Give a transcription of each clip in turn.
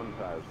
1,000.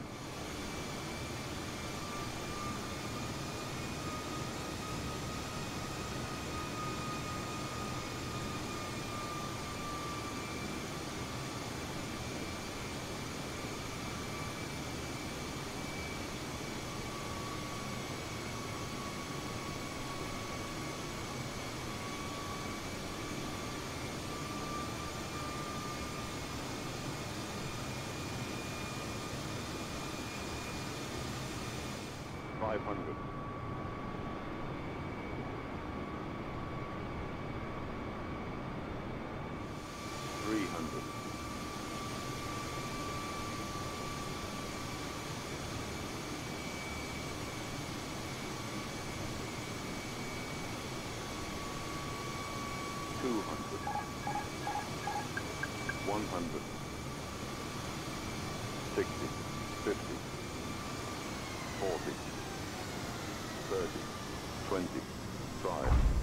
$50, $40, $30, $20, $5.